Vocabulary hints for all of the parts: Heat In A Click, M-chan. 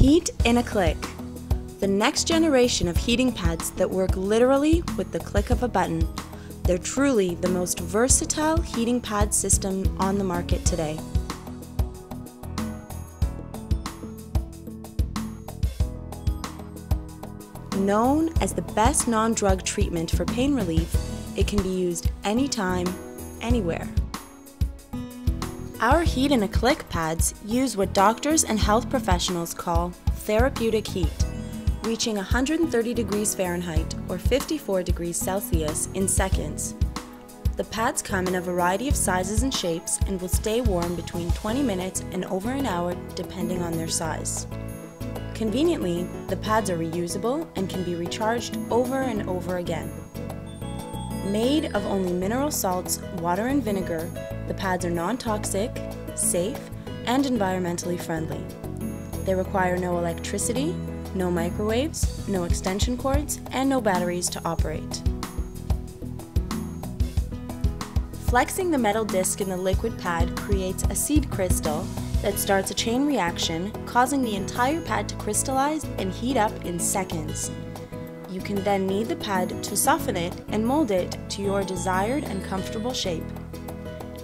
Heat in a Click, the next generation of heating pads that work literally with the click of a button. They're truly the most versatile heating pad system on the market today. Known as the best non-drug treatment for pain relief, it can be used anytime, anywhere. Our Heat in a Click pads use what doctors and health professionals call therapeutic heat, reaching 130 degrees Fahrenheit or 54 degrees Celsius in seconds. The pads come in a variety of sizes and shapes and will stay warm between 20 minutes and over an hour depending on their size. Conveniently, the pads are reusable and can be recharged over and over again. Made of only mineral salts, water and vinegar, the pads are non-toxic, safe, and environmentally friendly. They require no electricity, no microwaves, no extension cords, and no batteries to operate. Flexing the metal disc in the liquid pad creates a seed crystal that starts a chain reaction, causing the entire pad to crystallize and heat up in seconds. You can then knead the pad to soften it and mold it to your desired and comfortable shape.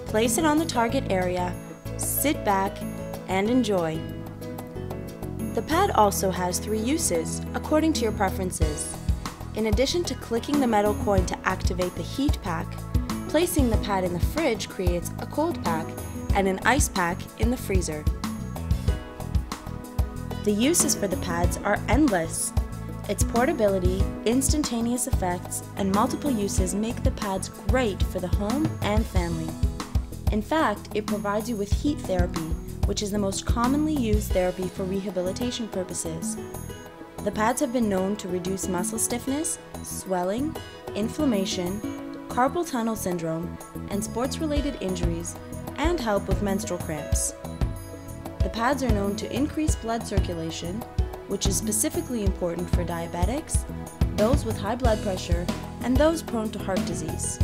Place it on the target area, sit back, and enjoy. The pad also has 3 uses, according to your preferences. In addition to clicking the metal coin to activate the heat pack, placing the pad in the fridge creates a cold pack and an ice pack in the freezer. The uses for the pads are endless. Its portability, instantaneous effects, and multiple uses make the pads great for the home and family. In fact, it provides you with heat therapy, which is the most commonly used therapy for rehabilitation purposes. The pads have been known to reduce muscle stiffness, swelling, inflammation, carpal tunnel syndrome, and sports-related injuries, and help with menstrual cramps. The pads are known to increase blood circulation, which is specifically important for diabetics, those with high blood pressure, and those prone to heart disease.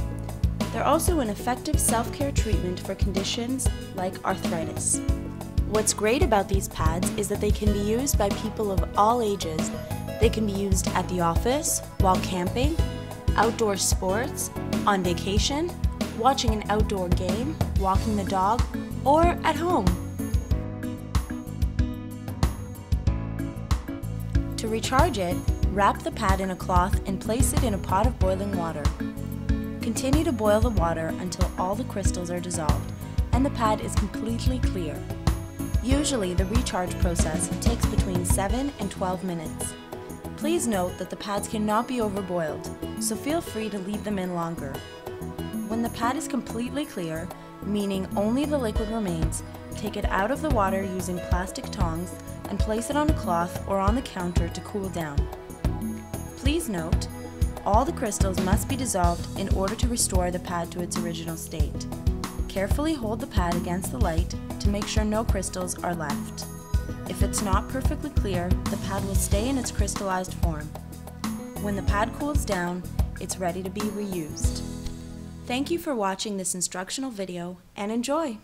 They're also an effective self-care treatment for conditions like arthritis. What's great about these pads is that they can be used by people of all ages. They can be used at the office, while camping, outdoor sports, on vacation, watching an outdoor game, walking the dog, or at home. To recharge it, wrap the pad in a cloth and place it in a pot of boiling water. Continue to boil the water until all the crystals are dissolved and the pad is completely clear. Usually, the recharge process takes between 7 and 12 minutes. Please note that the pads cannot be overboiled, so feel free to leave them in longer. When the pad is completely clear, meaning only the liquid remains, take it out of the water using plastic tongs and place it on a cloth or on the counter to cool down. Please note, all the crystals must be dissolved in order to restore the pad to its original state. Carefully hold the pad against the light to make sure no crystals are left. If it's not perfectly clear, the pad will stay in its crystallized form. When the pad cools down, it's ready to be reused. Thank you for watching this instructional video and enjoy!